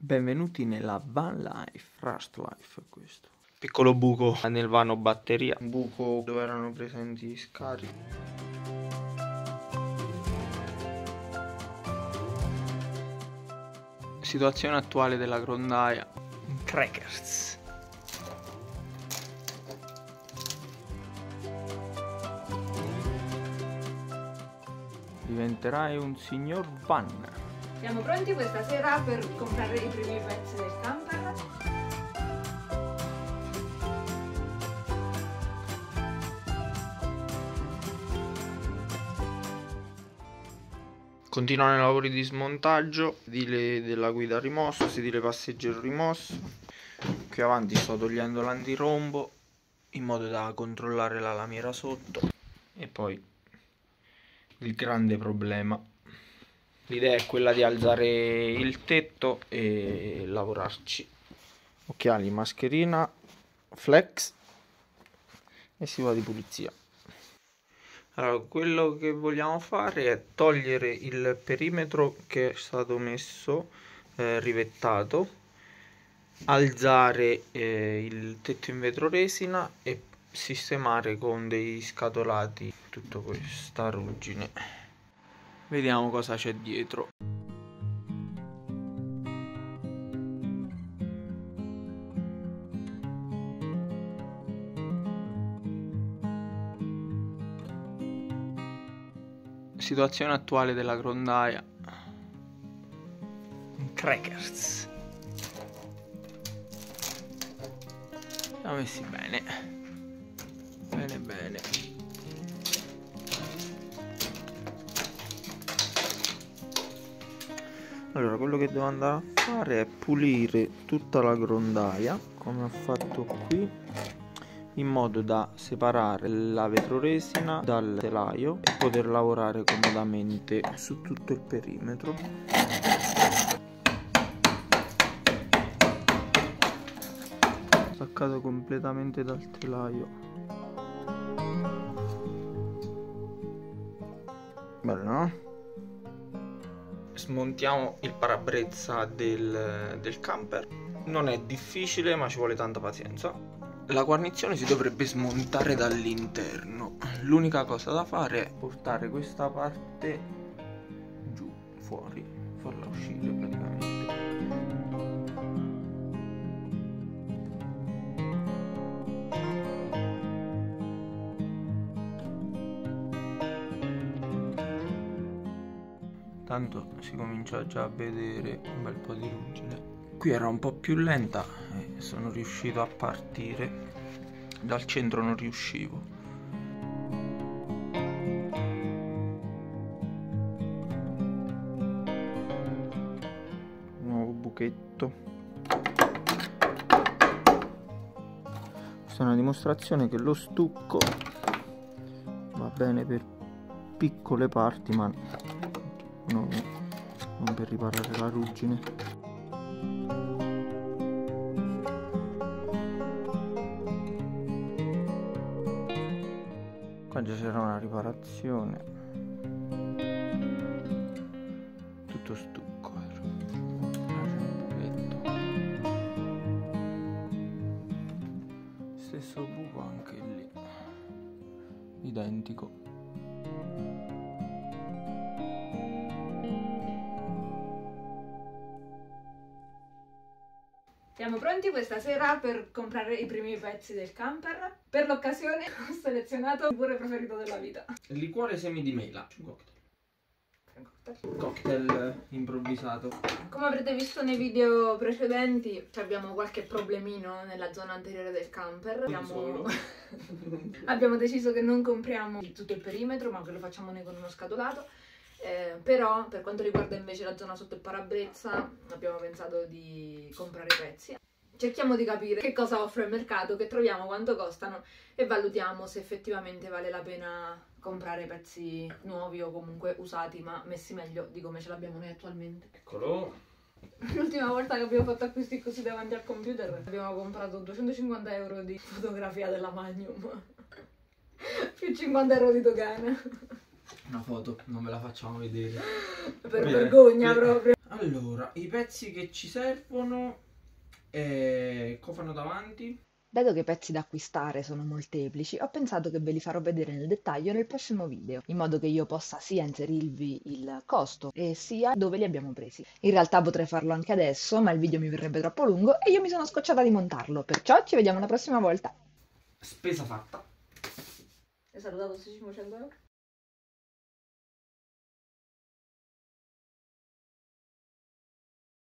Benvenuti nella Van Life, Rust Life questo. Piccolo buco nel vano batteria. Un buco dove erano presenti scarichi. Situazione attuale della grondaia. Crackers. Diventerai un signor Van. Siamo pronti questa sera per comprare i primi pezzi del camper. Continuano i lavori di smontaggio, sedile della guida rimosso, sedile passeggero rimosso. Qui avanti sto togliendo l'antirombo in modo da controllare la lamiera sotto. E poi il grande problema. L'idea è quella di alzare il tetto e lavorarci. Occhiali, mascherina, flex e si va di pulizia. Allora, quello che vogliamo fare è togliere il perimetro che è stato messo, rivettato, alzare il tetto in vetro resina e sistemare con dei scatolati tutta questa ruggine. Vediamo cosa c'è dietro. Situazione attuale della grondaia. Crackers. Siamo messi bene. Bene bene. Allora, quello che devo andare a fare è pulire tutta la grondaia, come ho fatto qui, in modo da separare la vetroresina dal telaio e poter lavorare comodamente su tutto il perimetro. Staccato completamente dal telaio. Bello, no? Smontiamo il parabrezza del camper. Non è difficile, ma ci vuole tanta pazienza. La guarnizione si dovrebbe smontare dall'interno. L'unica cosa da fare è portare questa parte giù, fuori, farla uscire praticamente. Tanto si comincia già a vedere un bel po' di ruggine. Qui era un po' più lenta e sono riuscito a partire. Dal centro non riuscivo. Nuovo buchetto. Questa è una dimostrazione che lo stucco va bene per piccole parti, ma non per riparare la ruggine. Qua già c'era una riparazione. Tutto stucco. Stesso buco anche lì. Identico. Siamo pronti questa sera per comprare i primi pezzi del camper. Per l'occasione ho selezionato il liquore preferito della vita. Liquore semi di mela. Un cocktail. Cocktail improvvisato. Come avrete visto nei video precedenti, abbiamo qualche problemino nella zona anteriore del camper. Abbiamo deciso che non compriamo tutto il perimetro, ma che lo facciamo noi con uno scatolato. Però per quanto riguarda invece la zona sotto il parabrezza abbiamo pensato di comprare i pezzi. Cerchiamo di capire che cosa offre il mercato, che troviamo, quanto costano e valutiamo se effettivamente vale la pena comprare pezzi nuovi o comunque usati ma messi meglio di come ce l'abbiamo noi attualmente. Eccolo! L'ultima volta che abbiamo fatto acquisti così davanti al computer abbiamo comprato 250 euro di fotografia della Magnum più 50 euro di dogana. Una foto, non ve la facciamo vedere. Per vergogna proprio. Allora, i pezzi che ci servono è cofano davanti. Dato che i pezzi da acquistare sono molteplici, ho pensato che ve li farò vedere nel dettaglio nel prossimo video, in modo che io possa sia inserirvi il costo e sia dove li abbiamo presi. In realtà potrei farlo anche adesso, ma il video mi verrebbe troppo lungo e io mi sono scocciata di montarlo, perciò ci vediamo la prossima volta. Spesa fatta. E salutato 600 euro.